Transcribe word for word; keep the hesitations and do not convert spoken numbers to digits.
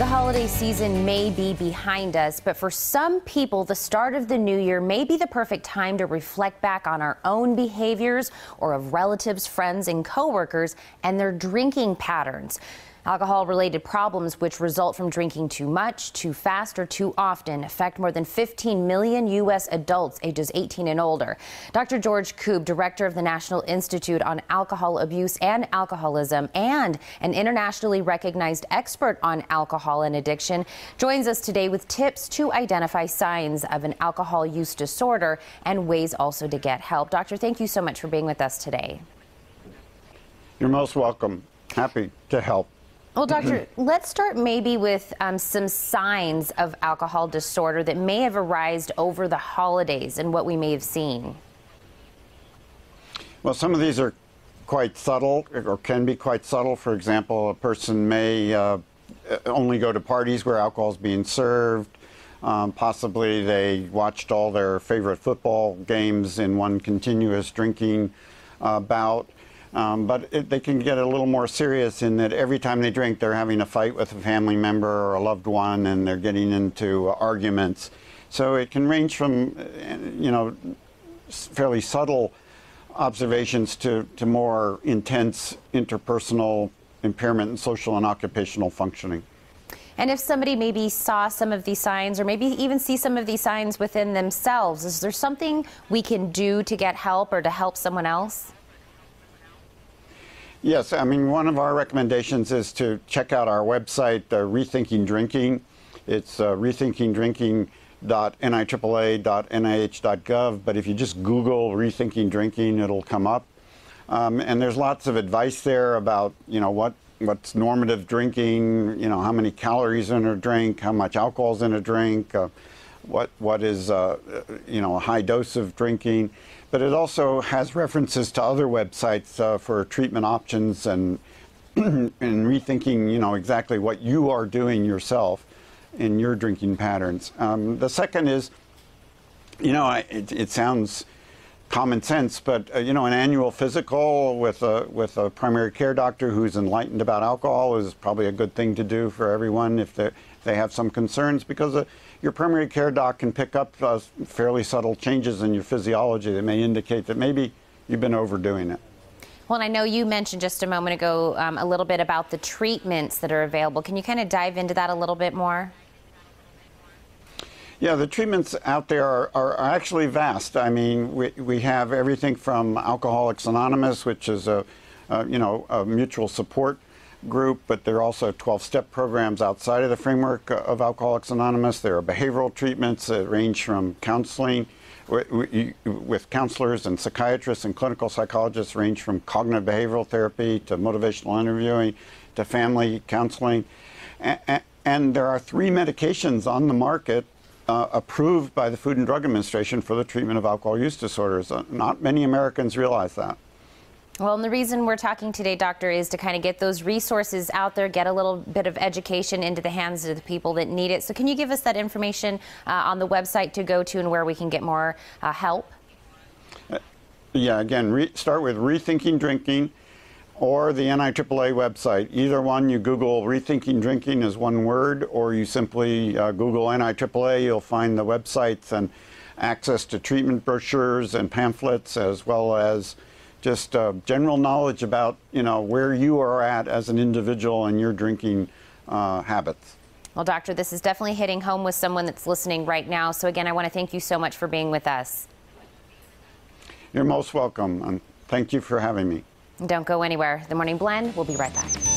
The holiday season may be behind us, but for some people, the start of the new year may be the perfect time to reflect back on our own behaviors or of relatives, friends, and coworkers and their drinking patterns. Alcohol-related problems which result from drinking too much, too fast, or too often affect more than fifteen million U S adults ages eighteen and older. Doctor George Koob, director of the National Institute on Alcohol Abuse and Alcoholism and an internationally recognized expert on alcohol and addiction, joins us today with tips to identify signs of an alcohol use disorder and ways also to get help. Doctor, thank you so much for being with us today. You're most welcome. Happy to help. Well, doctor, let's start maybe with um, some signs of alcohol disorder that may have arisen over the holidays and what we may have seen. Well, some of these are quite subtle or can be quite subtle. For example, a person may uh, only go to parties where alcohol is being served. Um, possibly they watched all their favorite football games in one continuous drinking uh, bout. Um, but it, they can get a little more serious in that every time they drink, they're having a fight with a family member or a loved one, and they're getting into uh, arguments. So it can range from, you know, fairly subtle observations to, to more intense interpersonal impairment in social and occupational functioning. And if somebody maybe saw some of these signs or maybe even see some of these signs within themselves, is there something we can do to get help or to help someone else? Yes, I mean, one of our recommendations is to check out our website, uh, Rethinking Drinking. It's uh, rethinking drinking dot N I A A A dot N I H dot gov, but if you just Google Rethinking Drinking, it'll come up. Um, and there's lots of advice there about, you know, what, what's normative drinking, you know, how many calories in a drink, how much alcohol's in a drink, uh, what, what is, uh, you know, a high dose of drinking. But it also has references to other websites uh, for treatment options and and rethinking, you know, exactly what you are doing yourself in your drinking patterns. Um, the second is, you know, I, it, it sounds common sense, but, uh, you know, an annual physical with a, with a primary care doctor who's enlightened about alcohol is probably a good thing to do for everyone if they, if they have some concerns, because uh, your primary care doc can pick up uh, fairly subtle changes in your physiology that may indicate that maybe you've been overdoing it. Well, and I know you mentioned just a moment ago um, a little bit about the treatments that are available. Can you kind of dive into that a little bit more? Yeah, the treatments out there are, are actually vast. I mean, we, we have everything from Alcoholics Anonymous, which is a, a, you know, a mutual support group, but there are also twelve-step programs outside of the framework of Alcoholics Anonymous. There are behavioral treatments that range from counseling with counselors and psychiatrists and clinical psychologists, range from cognitive behavioral therapy to motivational interviewing to family counseling. And there are three medications on the market Uh, approved by the Food and Drug Administration for the treatment of alcohol use disorders. Uh, not many Americans realize that. Well, and the reason we're talking today, doctor, is to kind of get those resources out there, get a little bit of education into the hands of the people that need it. So can you give us that information uh, on the website to go to and where we can get more uh, help? Uh, yeah, again, re start with Rethinking Drinking or the N I A A A website. Either one, you Google Rethinking Drinking as one word, or you simply uh, Google N I A A A, you'll find the websites and access to treatment brochures and pamphlets, as well as just uh, general knowledge about, you know, where you are at as an individual and your drinking uh, habits. Well, doctor, this is definitely hitting home with someone that's listening right now. So again, I want to thank you so much for being with us. You're most welcome, and thank you for having me. Don't go anywhere. The Morning Blend, we'll be right back.